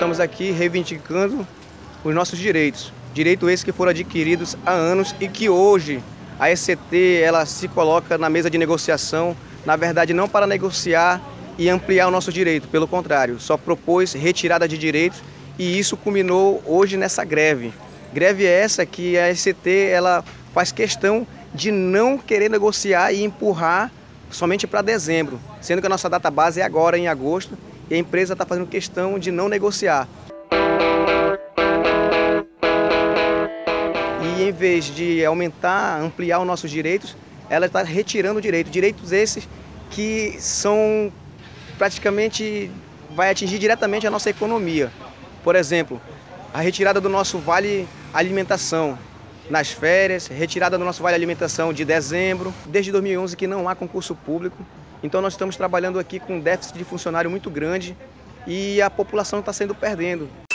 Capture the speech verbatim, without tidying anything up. estamos aqui reivindicando os nossos direitos, direitos esses que foram adquiridos há anos e que hoje a E C T ela se coloca na mesa de negociação, na verdade não para negociar e ampliar o nosso direito, pelo contrário, só propôs retirada de direitos e isso culminou hoje nessa greve. Greve é essa que a E C T ela faz questão de não querer negociar e empurrar somente para dezembro, sendo que a nossa data base é agora, em agosto, e a empresa está fazendo questão de não negociar. E em vez de aumentar, ampliar os nossos direitos, ela está retirando direitos, direitos esses que são praticamente, vai atingir diretamente a nossa economia. Por exemplo, a retirada do nosso vale alimentação nas férias, retirada do nosso vale alimentação de dezembro, desde dois mil e onze que não há concurso público. Então nós estamos trabalhando aqui com um déficit de funcionário muito grande e a população está sendo perdendo.